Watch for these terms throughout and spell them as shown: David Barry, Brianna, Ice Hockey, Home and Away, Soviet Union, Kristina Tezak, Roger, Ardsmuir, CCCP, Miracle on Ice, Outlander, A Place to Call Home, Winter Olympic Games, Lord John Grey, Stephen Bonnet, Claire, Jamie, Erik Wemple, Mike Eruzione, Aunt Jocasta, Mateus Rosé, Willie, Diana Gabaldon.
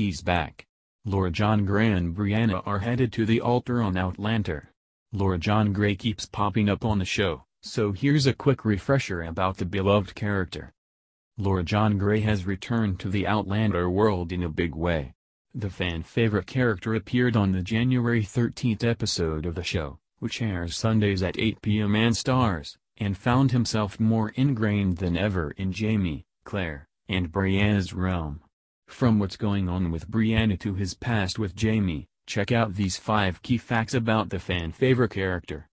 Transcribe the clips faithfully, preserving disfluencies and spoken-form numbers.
He's back. Lord John Grey and Brianna are headed to the altar on Outlander. Lord John Grey keeps popping up on the show, so here's a quick refresher about the beloved character. Lord John Grey has returned to the Outlander world in a big way. The fan-favorite character appeared on the January thirteenth episode of the show, which airs Sundays at eight p m and stars, and found himself more ingrained than ever in Jamie, Claire, and Brianna's realm. From what's going on with Brianna to his past with Jamie, check out these five key facts about the fan-favorite character.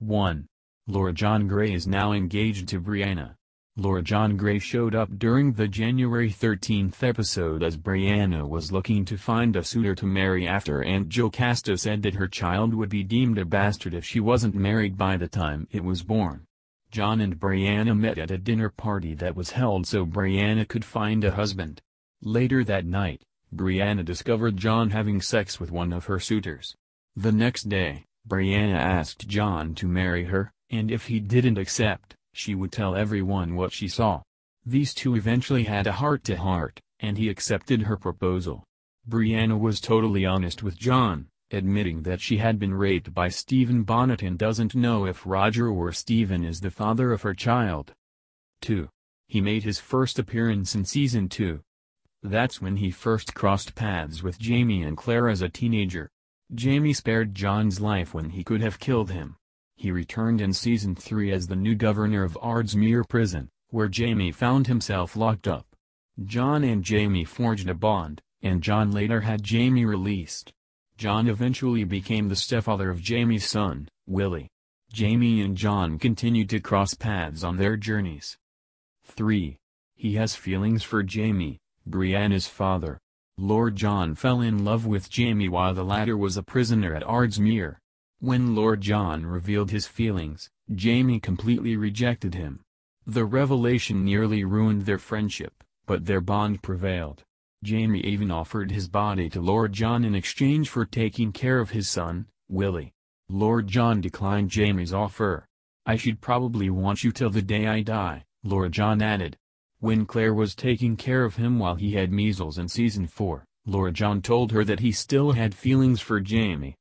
one. Lord John Grey is now engaged to Brianna. Lord John Grey showed up during the January thirteenth episode as Brianna was looking to find a suitor to marry after Aunt Jocasta said that her child would be deemed a bastard if she wasn't married by the time it was born. John and Brianna met at a dinner party that was held so Brianna could find a husband. Later that night, Brianna discovered John having sex with one of her suitors. The next day, Brianna asked John to marry her, and if he didn't accept, she would tell everyone what she saw. These two eventually had a heart-to-heart, and he accepted her proposal. Brianna was totally honest with John, admitting that she had been raped by Stephen Bonnet and doesn't know if Roger or Stephen is the father of her child. two. He made his first appearance in Season two. That's when he first crossed paths with Jamie and Claire as a teenager. Jamie spared John's life when he could have killed him. He returned in Season three as the new governor of Ardsmuir prison, where Jamie found himself locked up. John and Jamie forged a bond, and John later had Jamie released. John eventually became the stepfather of Jamie's son, Willie. Jamie and John continued to cross paths on their journeys. three. He has feelings for Jamie, Brianna's father. Lord John fell in love with Jamie while the latter was a prisoner at Ardsmuir. When Lord John revealed his feelings, Jamie completely rejected him. The revelation nearly ruined their friendship, but their bond prevailed. Jamie even offered his body to Lord John in exchange for taking care of his son, Willie. Lord John declined Jamie's offer. "I should probably want you till the day I die," Lord John added. When Claire was taking care of him while he had measles in Season four, Lord John told her that he still had feelings for Jamie.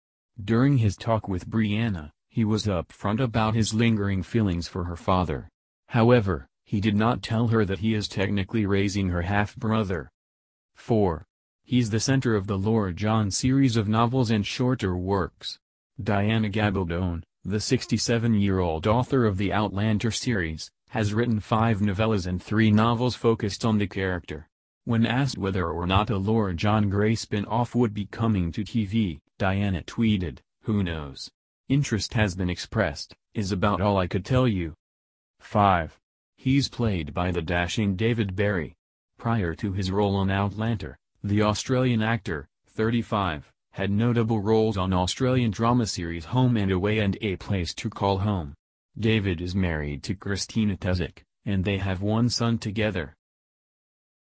During his talk with Brianna, he was upfront about his lingering feelings for her father. However, he did not tell her that he is technically raising her half-brother. four. He's the center of the Lord John series of novels and shorter works. Diana Gabaldon, the sixty-seven-year-old author of the Outlander series, has written five novellas and three novels focused on the character. When asked whether or not a Lord John Grey spin-off would be coming to T V, Diana tweeted, "Who knows? Interest has been expressed, is about all I could tell you." five. He's played by the dashing David Barry. Prior to his role on Outlander, the Australian actor, thirty-five, had notable roles on Australian drama series Home and Away and A Place to Call Home. David is married to Kristina Tezak, and they have one son together.